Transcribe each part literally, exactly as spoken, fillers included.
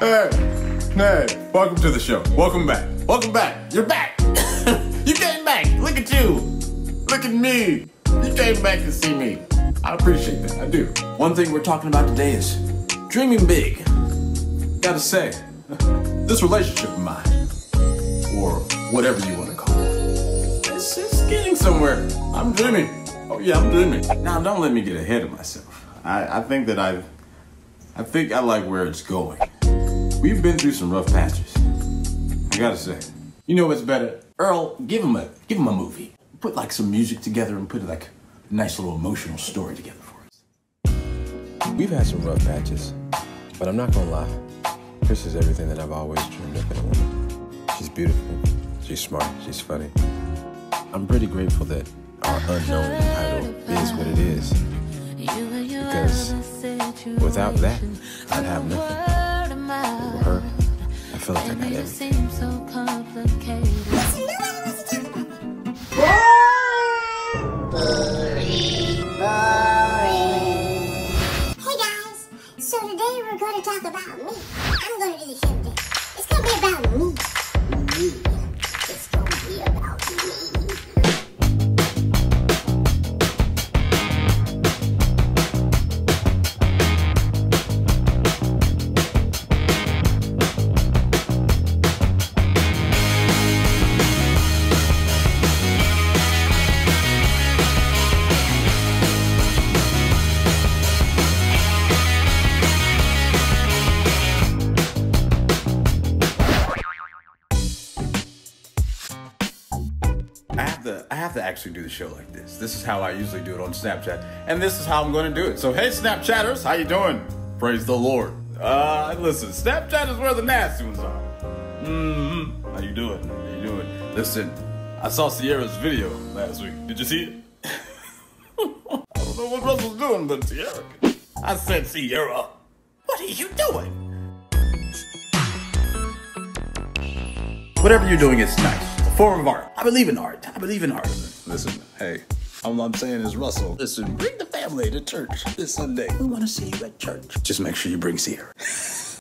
Hey, hey, welcome to the show. Welcome back. Welcome back. You're back. You came back. Look at you. Look at me. You came back to see me. I appreciate that. I do. One thing we're talking about today is dreaming big. Gotta say, this relationship of mine, or whatever you want to call it, it's, it's getting somewhere. I'm dreaming. Oh yeah, I'm dreaming. Now, don't let me get ahead of myself. I, I think that I've, I think I like where it's going. We've been through some rough patches, I gotta say. You know what's better? Earl, give him a, give him a movie. Put like some music together and put like a nice little emotional story together for us. We've had some rough patches, but I'm not gonna lie. Chris is everything that I've always dreamed of in a woman. She's beautiful, she's smart, she's funny. I'm pretty grateful that our unknown idol is what it is, because without that, I'd have nothing. Her. I feel like I got everything. Hey guys, so today we're going to talk about me. I'm going to do the show today. It's going to be about me. Me. It's going to be about I have to actually do the show like this. This is how I usually do it on Snapchat, and this is how I'm going to do it. So, hey, Snapchatters, how you doing? Praise the Lord. Uh, listen, Snapchat is where the nasty ones are. Mm-hmm. How you doing? How you doing? Listen, I saw Sierra's video last week. Did you see it? I don't know what Russell's doing, but Sierra. I said, Sierra, what are you doing? Whatever you're doing, it's nice. Form of art. I believe in art. I believe in art. Listen, hey, all I'm saying is, Russell, listen, bring the family to church this Sunday. We want to see you at church. Just make sure you bring Sierra.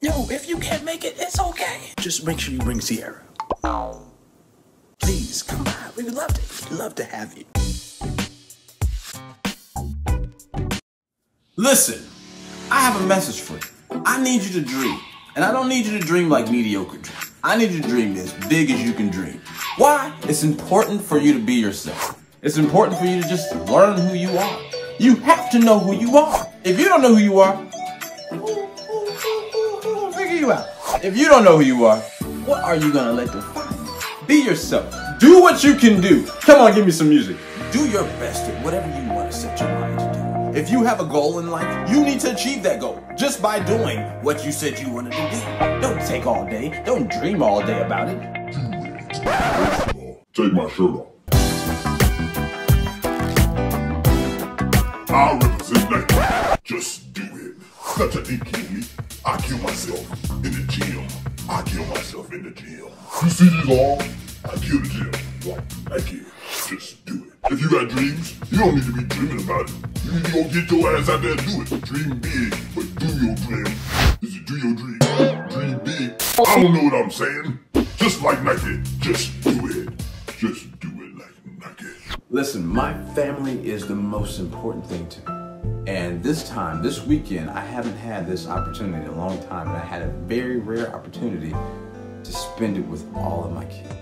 Yo, if you can't make it, it's okay. Just make sure you bring Sierra. Please, come by. We would love to, love to have you. Listen, I have a message for you. I need you to dream. And I don't need you to dream like mediocre dreams. I need you to dream as big as you can dream. Why? It's important for you to be yourself. It's important for you to just learn who you are. You have to know who you are. If you don't know who you are, who figure you out? If you don't know who you are, what are you gonna let define you? Be yourself. Do what you can do. Come on, give me some music. Do your best at whatever you want to set your mind to do. If you have a goal in life, you need to achieve that goal just by doing what you said you wanted to do. Don't take all day. Don't dream all day about it. Take my shirt off. I represent Nike. Just do it. That's a D K. I kill myself in the gym. I kill myself in the gym. You see these all? I kill the gym. Like Nike. Just do it. If you got dreams, you don't need to be dreaming about it. You need to go get your ass out there and do it. Dream big, but do your dream. This is do your dream. Dream big. I don't know what I'm saying. Just like Nike, just do it. Just do it like Nike. Listen, my family is the most important thing to me. And this time, this weekend, I haven't had this opportunity in a long time, and I had a very rare opportunity to spend it with all of my kids.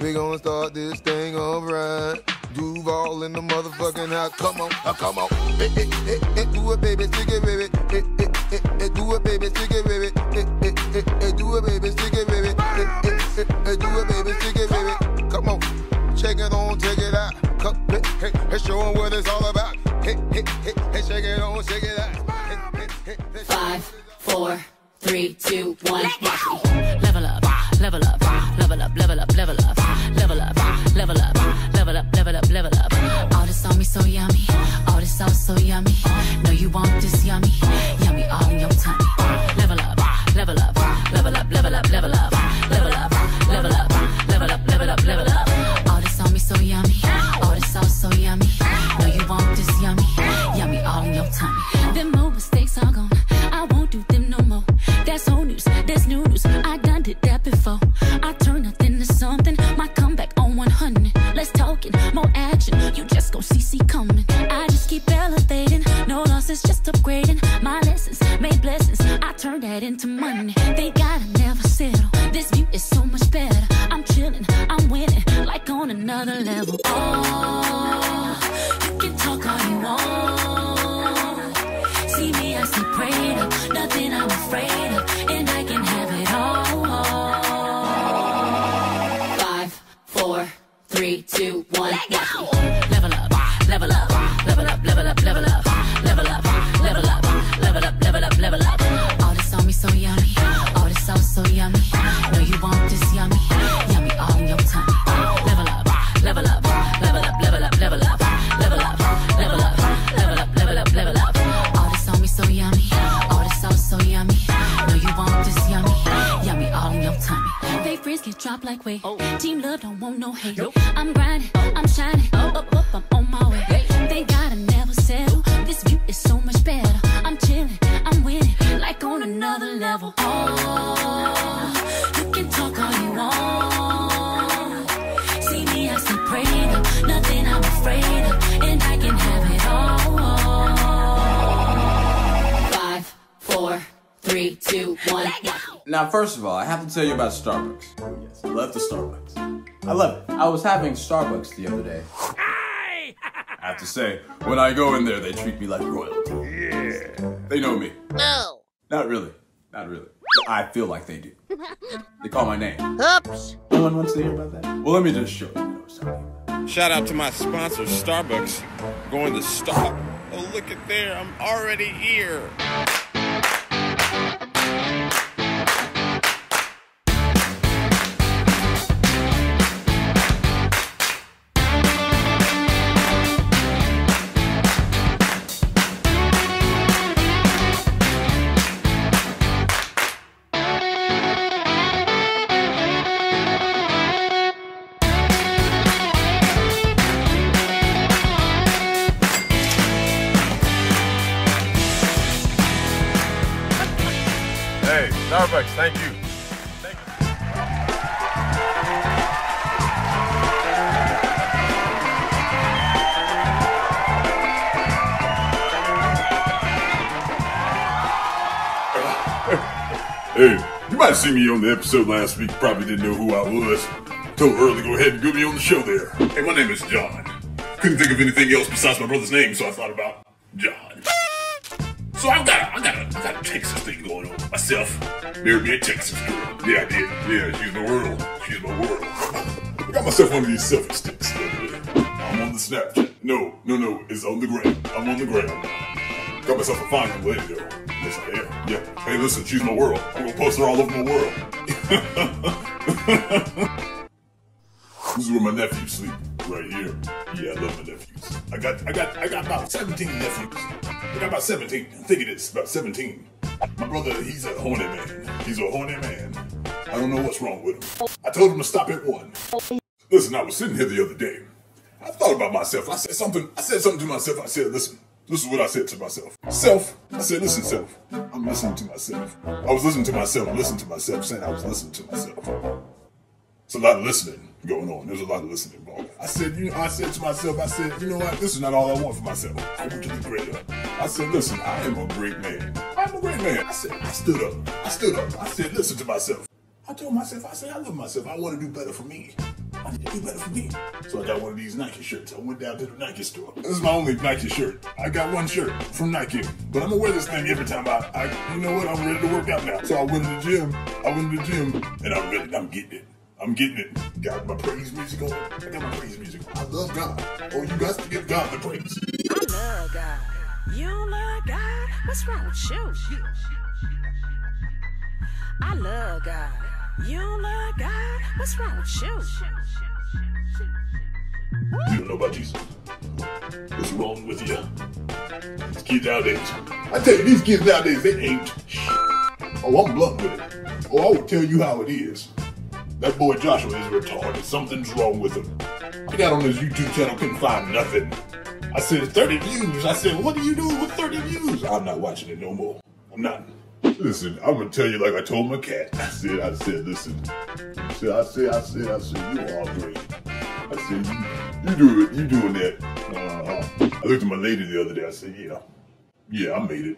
We gonna start this thing all right. Duval in the motherfucking house. Come on, come on. It, it, it, it, do it, baby, stick it, baby. It, it. It, it, do it, baby, stick it, baby. It, it, it, it, do it, baby, stick it, baby. It, it, it, it, do it, baby, stick it, baby. Come on, check it on, check it out. Come, hey, hey, hey, show 'em what it's all about. Hey, hey, hey, hey, check it on, check it out. Hey, hey, hey, Five, four, three, two, one. Level up, level up, level up, level up, level up, level up, level up, level up, level up, level up. All this on me so yummy. All this sauce so yummy. No, you want this yummy. Then move is just upgrading my lessons, made blessings. I turn that into money. They gotta never settle. This view is so much better. I'm chilling, I'm winning, like on another level. Oh, you can talk all you want. See me, I stay prayed up. Nothing I'm afraid of, and I can have it all. Five, four, three, two, one, let go. Level up, level up. Drop like weight. Oh. Team love don't want no hate. Nope. I'm grinding, oh. I'm shining, oh. Up, up, I'm on my way. Hey. They gotta never settle. This view is so much better. I'm chilling, I'm winning, like on another level. Oh, you can talk all you want. See me, I stay prayed up. Nothing I'm afraid of, and I can have it all. Five, four, three, two, one, go. Now, first of all, I have to tell you about Starbucks. Yes, I love the Starbucks. I love it. I was having Starbucks the other day. Hey! I have to say, when I go in there, they treat me like royalty. Yeah. They know me. No. Not really. Not really. I feel like they do. They call my name. Oops. No one wants to hear about that. Well, let me just show you what I was talking about. Shout out to my sponsor, Starbucks. Going to stop. Oh, look at there. I'm already here. Hey, Starbucks, thank you. Thank you. Hey, you might have seen me on the episode last week. Probably didn't know who I was. Told her to go ahead and get me on the show there. Hey, my name is John. Couldn't think of anything else besides my brother's name, so I thought about John. So I've got, I got, a, I got a Texas thing going on myself. Married me a Texas girl. Yeah, I did. Yeah, she's my world. She's my world. I got myself one of these selfie sticks. I'm on the Snapchat. No, no, no. It's on the gram. I'm on the gram. Got myself a fine young lady though. Yes, I am. Yeah. Hey, listen, she's my world. I'm gonna post her all over my world. This is where my nephews sleep. Right here. Yeah, I love my nephews. I got, I got, I got about seventeen nephews. I got about seventeen. I think it is about seventeen. My brother, he's a horny man. He's a horny man. I don't know what's wrong with him. I told him to stop at one. Listen, I was sitting here the other day. I thought about myself. I said something. I said something to myself. I said, listen. This is what I said to myself. Self. I said, listen, self. I'm listening to myself. I was listening to myself. I listened to myself, saying I was listening to myself. It's a lot of listening going on. There's a lot of listening involved. I said, you know, I said to myself, I said, you know what? This is not all I want for myself. I want to be greater. I said, listen, I am a great man. I'm a great man. I said, I stood up. I stood up. I said, listen to myself. I told myself, I said, I love myself. I want to do better for me. I need to do better for me. So I got one of these Nike shirts. I went down to the Nike store. This is my only Nike shirt. I got one shirt from Nike, but I'm gonna wear this thing every time I, I you know what? I'm ready to work out now. So I went to the gym. I went to the gym, and I'm ready. I'm getting it. I'm getting it. Got my praise music on. I got my praise music on. I love God. Oh, you guys to give God the praise. I love God. You love God? What's wrong with you? I love God. You love God? What's wrong with you? You don't know about Jesus. What's wrong with you? These kids nowadays. I tell you, these kids nowadays, they ain't shit. Oh, I'm blunt with it. Oh, I will tell you how it is. That boy Joshua is retarded. Something's wrong with him. He got on his YouTube channel, couldn't find nothing. I said, thirty views. I said, what do you do with thirty views? I'm not watching it no more. I'm not. Listen, I'm going to tell you like I told my cat. I said, I said, listen. I said, I said, I said, I said, you are great. I said, you, you do it. You doing that. Uh-huh. I looked at my lady the other day. I said, yeah. Yeah, I made it.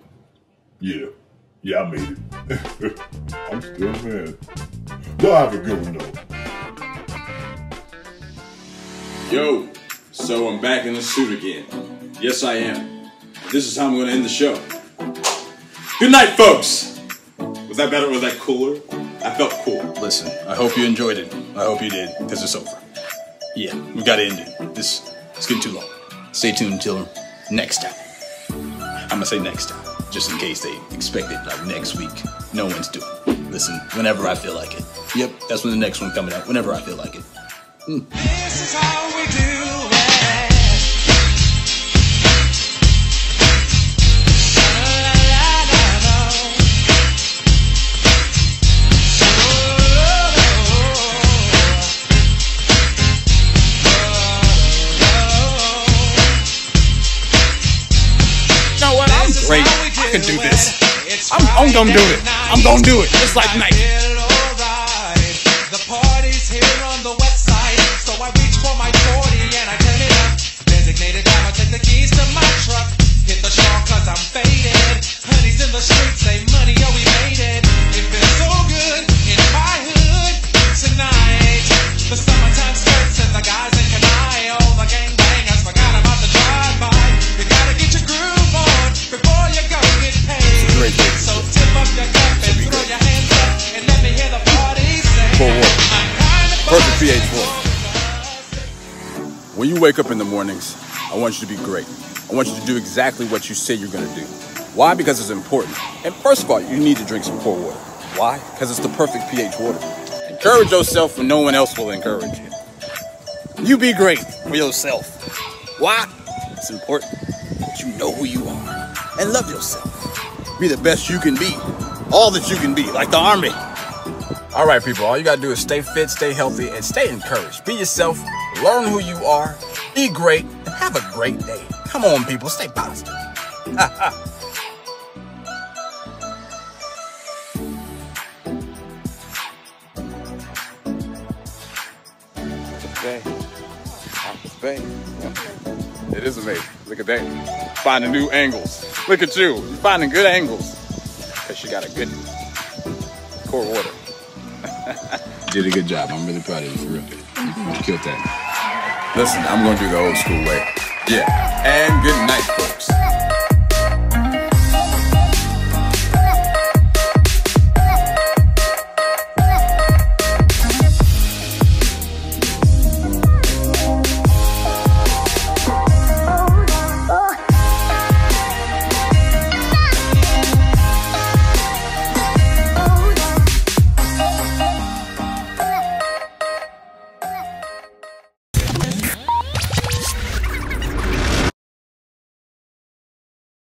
Yeah. Yeah, I made it. I'm still mad. Y'all have a good one, though. Yo, so I'm back in the suit again. Yes, I am. This is how I'm going to end the show. Good night, folks. Was that better? Was that cooler? I felt cool. Listen, I hope you enjoyed it. I hope you did, because it's over. Yeah, we got to end it. This is getting too long. Stay tuned until next time. I'm going to say next time, just in case they expect it like next week. No one's doing it. Listen, whenever I feel like it. Yep, that's when the next one coming out, whenever I feel like it. Mm. This is how we do it. Great. I can do this. I'm, I'm gonna do it. I'm gonna do it. It's like Nike. The party's here on the west side, so I reach for my forty and I turn it up. Designated time, I take the keys to my truck. Hit the shop 'cause I'm faded. Honey's in the streets, say money, oh we made it. It feels so good in my hood tonight. The summertime skirts and the guys in Kanai, all the gang bangers forgot about the drive-by. You gotta get your groove. Before you go get paid, so tip up your cup and throw your hands up and let me hear the party say. Perfect pH one. When you wake up in the mornings, I want you to be great. I want you to do exactly what you say you're going to do. Why? Because it's important. And first of all, you need to drink some cold water. Why? Because it's the perfect pH water. Encourage yourself when no one else will encourage you. You be great for yourself. Why? It's important that you know who you are. And love yourself. Be the best you can be. All that you can be, like the Army. All right, people, all you gotta do is stay fit, stay healthy, and stay encouraged. Be yourself, learn who you are, be great, and have a great day. Come on, people, stay positive. Ha ha. It is amazing. Look at that. Finding new angles. Look at you. You're finding good angles. Because you got a good core water. You did a good job. I'm really proud of you, for real. Mm-hmm. You killed that. Listen, I'm going to do the old school way. Yeah. And good night, folks.